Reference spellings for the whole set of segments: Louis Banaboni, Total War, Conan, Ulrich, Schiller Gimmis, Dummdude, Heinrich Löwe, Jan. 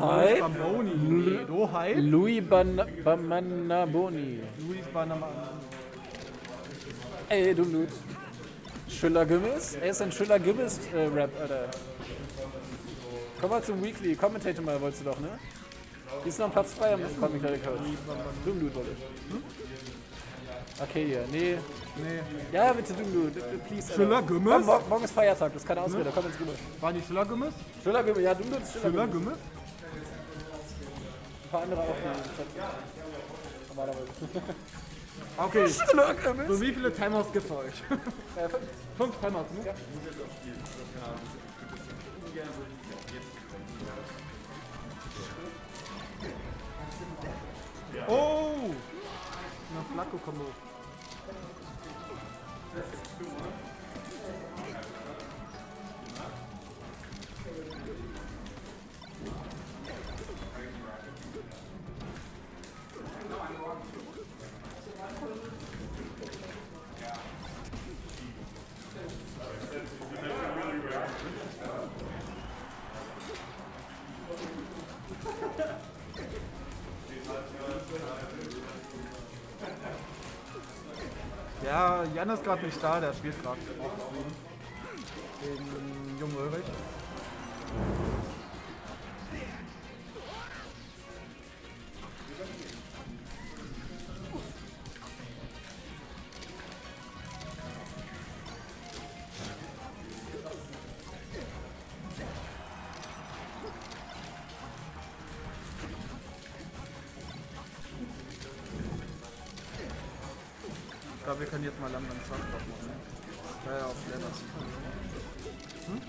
Louis Banaboni. Louis Banaboni. Louis Banaboni. Ey, Dummdude. Schiller Gimmis? Er ist ein Schiller Gimmis-Rap, Alter. Komm mal zum Weekly. Commentate mal, wolltest du doch, ne? Hier ist noch ein Platz frei am Comic Couch. Dummdude wollte ich. Hm? Okay, hier. Nee. Nee. Ja, bitte, Dummdude. Please. Schiller Gimmis? Komm, morgen ist Feiertag, das ist keine Ausrede. Komm ins Rüber. War nicht Schiller Gimmis? Schiller Gimmis, ja, Dummdude ist Schiller Gimmis. Ein paar andere auch. Normalerweise. Okay, so wie viele Timeouts gibt's euch? 5 Timeouts, ne? Ja. Oh! Eine Flacco-Kombo. Ja, Jan ist gerade nicht da, der spielt gerade den jungen Ulrich. Ich glaube, wir können jetzt mal langsam den Sound drauf machen. Ja, auf Level. Hm?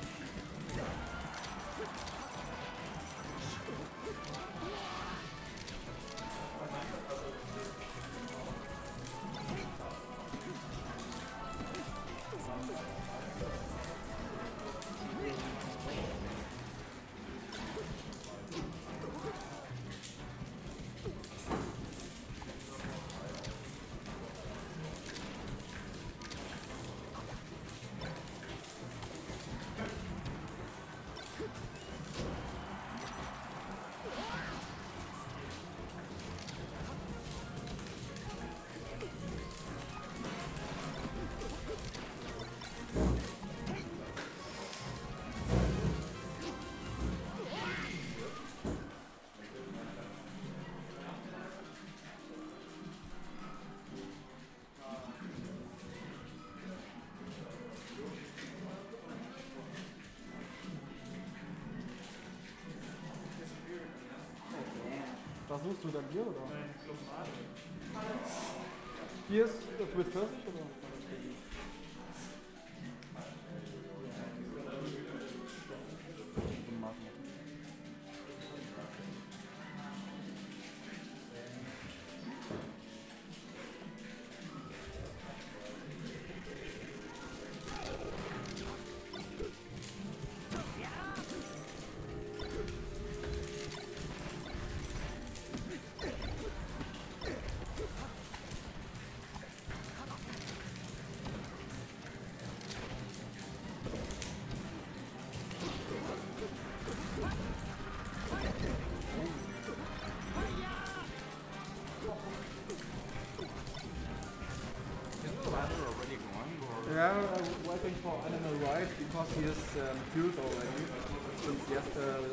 Was suchst du denn hier, oder? Hier ist mit Pfirsich, oder? Yeah, I'm waiting for Alan to arrive because he is killed already since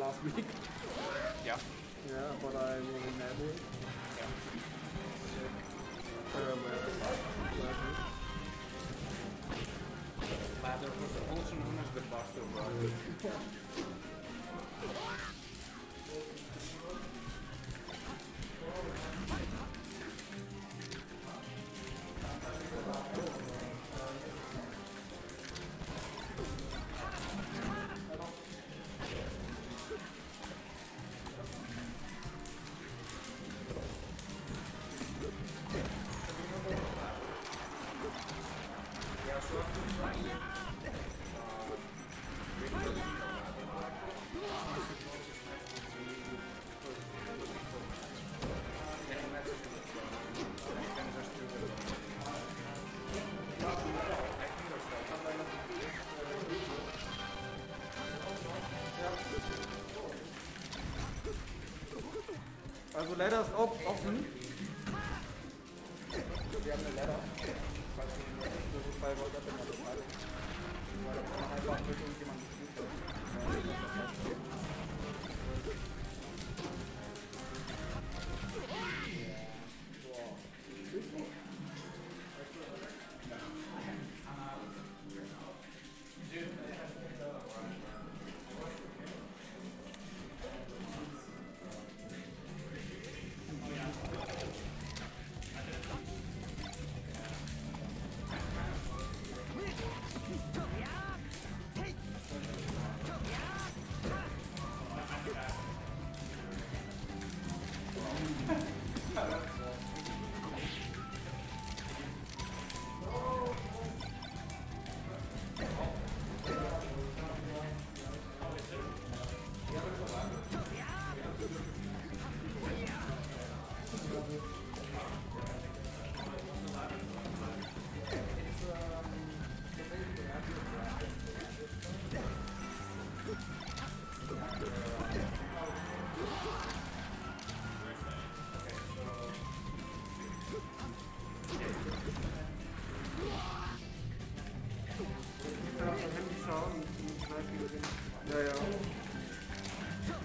last week. Yeah. Yeah, but I will remember. Yeah. But there was also known as the Bastard Brother. Ladder ist auch offen. So, wir haben eine Ladder. Falls ihr nicht so gut bei wollt, dann habt ihr alle. Weil da kann man einfach mit irgendjemandem spielen.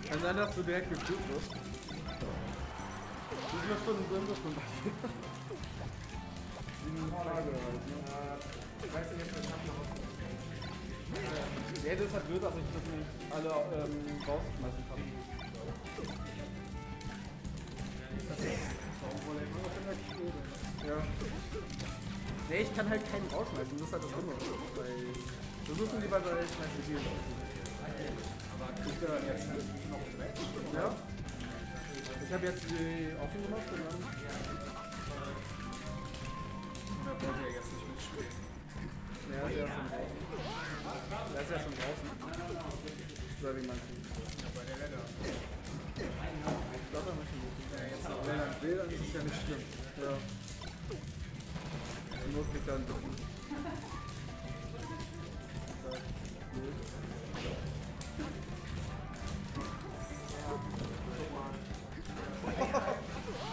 Kann sein, dass du direkt gekühlt wirst. Wie viele Stunden sind das schon dafür? 7 Tage. Ich weiß nicht, ob das noch ja, das ist halt blöd, dass ich das nicht alle rausschmeißen kann. Ja. Nee, ich kann halt keinen rausschmeißen, das ist halt das Dumme. Wir suchen lieber bei Schmeißen. Ich habe jetzt die offen gemacht und dann... Da wollte er jetzt nicht mitspielen. Ja, der ist ja schon draußen. Der ist ja schon draußen. So wie man sieht. Ja, bei der Räder. Ich glaube, er möchte nicht. Wenn er will, dann ist es ja nicht schlimm. Ja. Die Not kriegt er einen Ducken.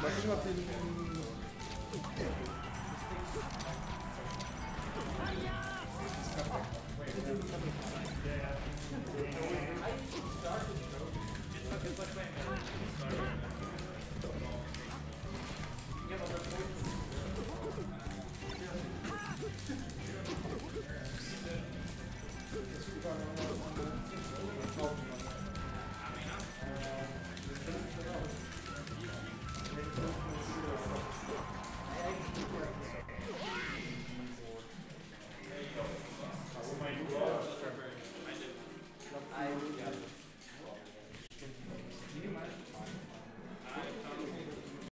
Mal gucken, ob die...